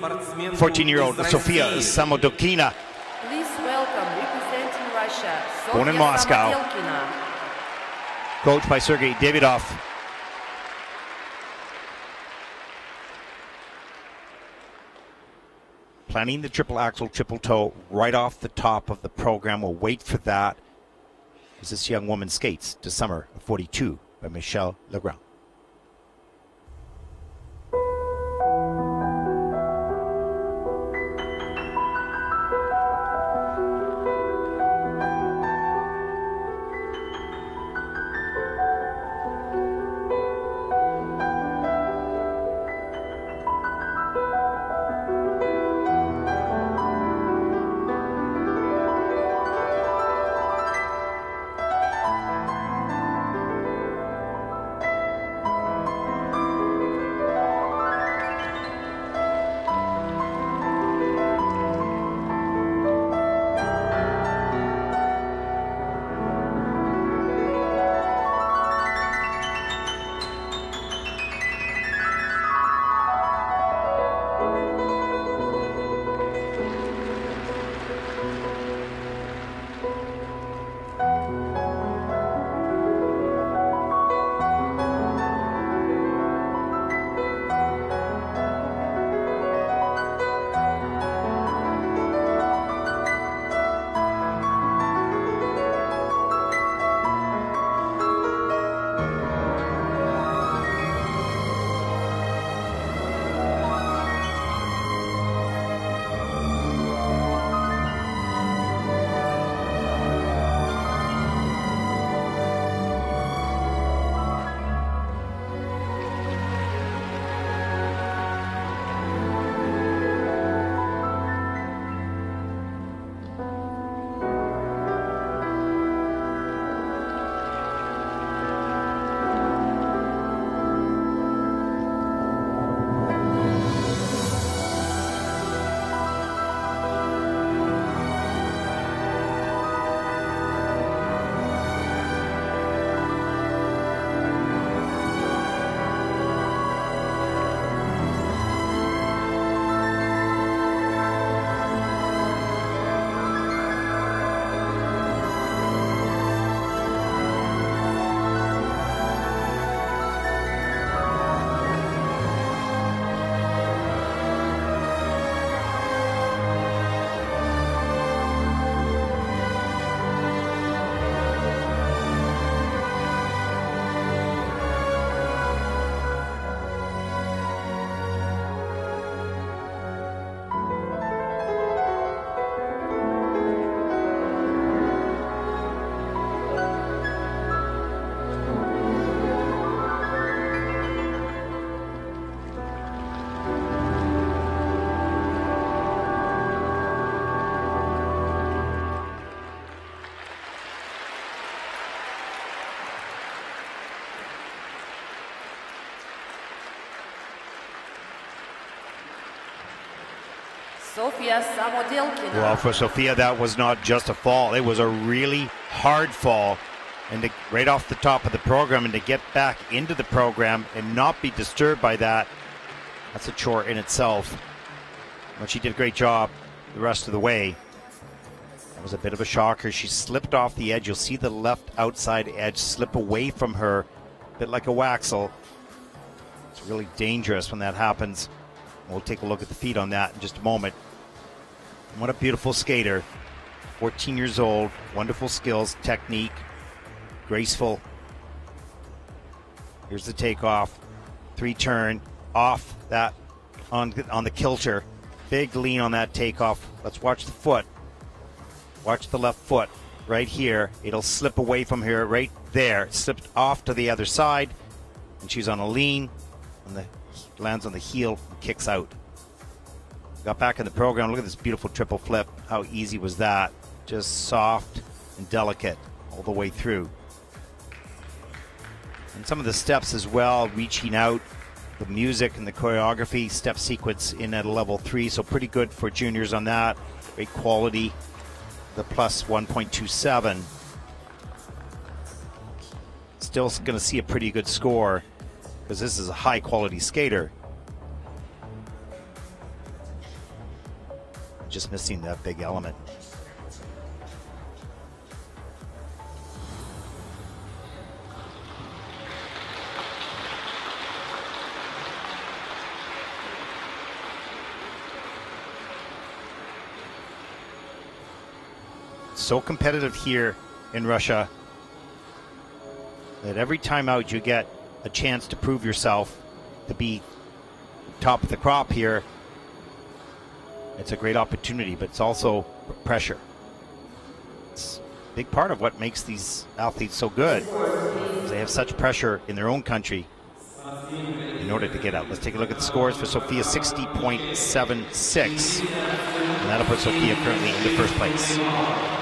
14-year-old Sofia Samodelkina. Please welcome, representing Russia, born in Moscow, coached by Sergei Davidov. Planning the triple axel, triple toe right off the top of the program. We'll wait for that as this young woman skates to Summer of 42 by Michelle Legrand. Sofia Samodelkina. Well, for Sofia, that was not just a fall. It was a really hard fall. And to, right off the top of the program, and to get back into the program and not be disturbed by that, that's a chore in itself. But she did a great job the rest of the way. That was a bit of a shocker. She slipped off the edge. You'll see the left outside edge slip away from her, a bit like a waxel. It's really dangerous when that happens. We'll take a look at the feet on that in just a moment. And what a beautiful skater. 14 years old, wonderful skills, technique, graceful. Here's the takeoff, three turn, off that on the kilter. Big lean on that takeoff. Let's watch the foot. Watch the left foot right here. It'll slip away from here right there. It slipped off to the other side, and she's on a lean on the lands on the heel and kicks out. Got back in the program. Look at this beautiful triple flip. How easy was that? Just soft and delicate all the way through. And some of the steps as well, reaching out, the music and the choreography, step sequence in at a level 3, so pretty good for juniors on that. Great quality, the plus 1.27. Still going to see a pretty good score, because this is a high-quality skater. just missing that big element. So competitive here in Russia that every time out you get a chance to prove yourself, to be top of the crop here. It's a great opportunity, but it's also pressure. It's a big part of what makes these athletes so good. They have such pressure in their own country in order to get out. Let's take a look at the scores for Sofia. 60.76. And that'll put Sofia currently in the first place.